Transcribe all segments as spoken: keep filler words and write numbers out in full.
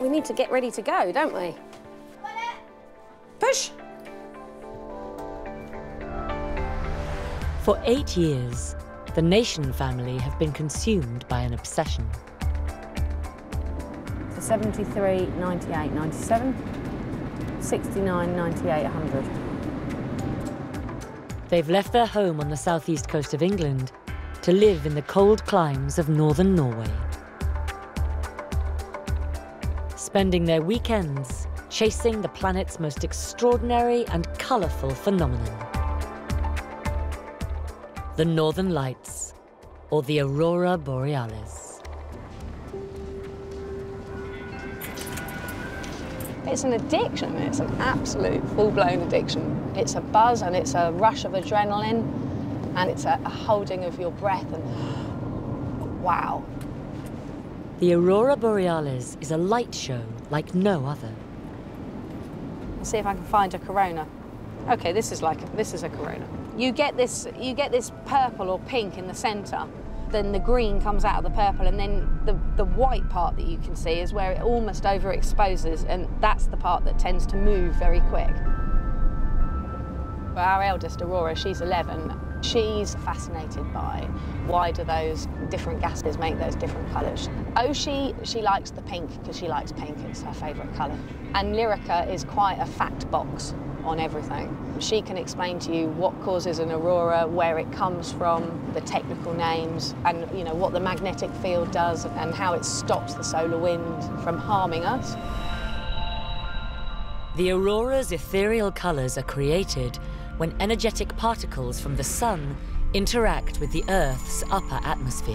We need to get ready to go, don't we? Push! For eight years, the Nation family have been consumed by an obsession. For seventy-three, ninety-eight, ninety-seven, sixty-nine, ninety-eight, one hundred. They've left their home on the southeast coast of England to live in the cold climes of northern Norway, spending their weekends chasing the planet's most extraordinary and colourful phenomenon. The Northern Lights, or the Aurora Borealis. It's an addiction. It's an absolute full-blown addiction. It's a buzz and it's a rush of adrenaline and it's a holding of your breath and wow. The Aurora Borealis is a light show like no other. Let's see if I can find a corona. Okay, this is like a, this is a corona. You get this, you get this purple or pink in the centre, then the green comes out of the purple, and then the the white part that you can see is where it almost overexposes, and that's the part that tends to move very quick. Well, our eldest Aurora, she's eleven. She's fascinated by why do those different gases make those different colours. Oshi, she likes the pink because she likes pink, it's her favourite colour. And Lyrica is quite a fact box on everything. She can explain to you what causes an aurora, where it comes from, the technical names, and you know what the magnetic field does and how it stops the solar wind from harming us. The aurora's ethereal colours are created when energetic particles from the sun interact with the Earth's upper atmosphere.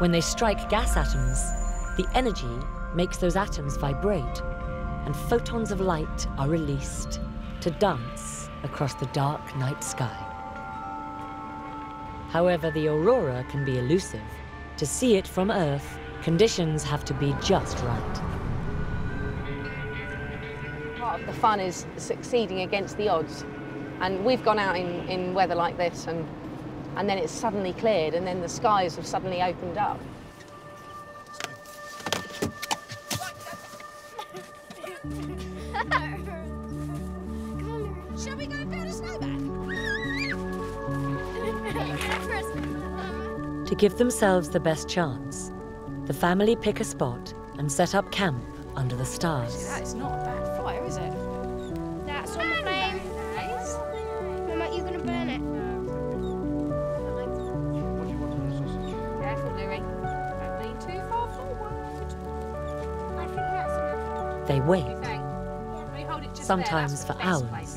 When they strike gas atoms, the energy makes those atoms vibrate, and photons of light are released to dance across the dark night sky. However, the aurora can be elusive. To see it from Earth, conditions have to be just right. Part of the fun is succeeding against the odds, and we've gone out in, in weather like this and, and then it's suddenly cleared and then the skies have suddenly opened up. Shall we go build a snowbank? To give themselves the best chance, the family pick a spot and set up camp under the stars. That is not a bad fire, is it? That's on the flame. Nice. Mum, are you going to burn it? What do you want on the sausage? Careful, Louie. Don't lean too far forward. I think that's enough. They wait. It sometimes there, for hours. Place.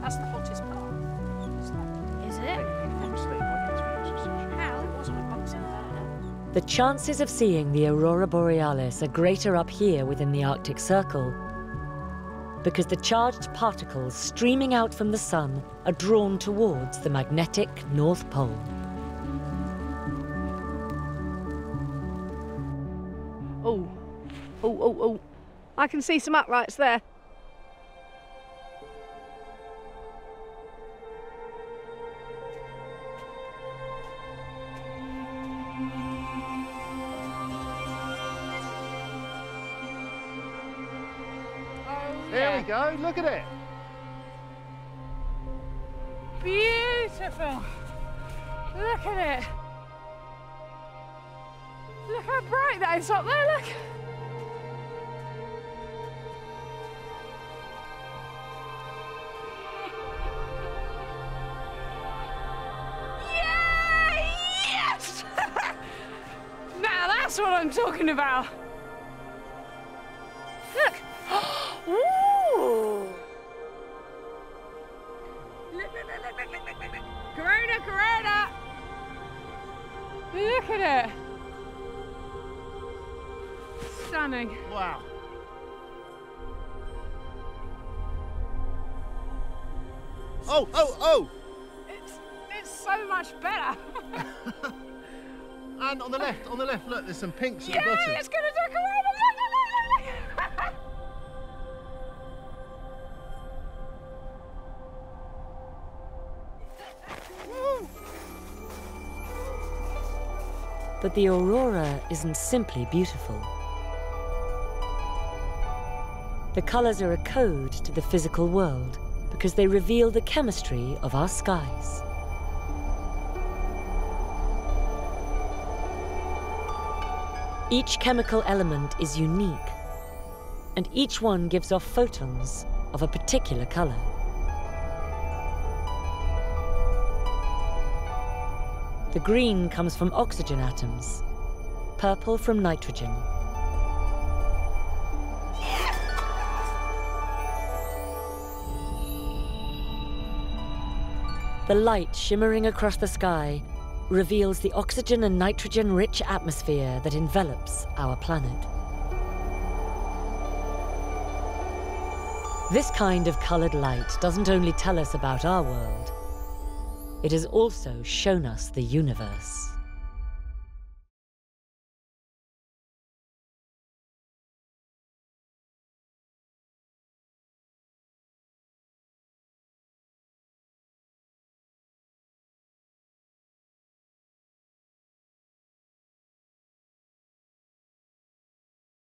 That's the hottest part. Is it? The chances of seeing the Aurora Borealis are greater up here within the Arctic Circle because the charged particles streaming out from the sun are drawn towards the magnetic North Pole. Oh, oh, oh, oh. I can see some uprights there. Go, look at it. Beautiful. Look at it. Look how bright that is up there, look. Yeah, yes! Now that's what I'm talking about. Look. Ooh! Look, look, look, look, look, look, look. Corona, corona! Look at it. Stunning. Wow. Oh, oh, oh! It's, it's so much better. And on the left, on the left, look, there's some pinks at yeah, the bottom. Yeah, it's going to do corona! Look, look, look, look! But the aurora isn't simply beautiful. The colors are a code to the physical world because they reveal the chemistry of our skies. Each chemical element is unique, and each one gives off photons of a particular color. The green comes from oxygen atoms, purple from nitrogen. The light shimmering across the sky reveals the oxygen and nitrogen-rich atmosphere that envelops our planet. This kind of colored light doesn't only tell us about our world, it has also shown us the universe.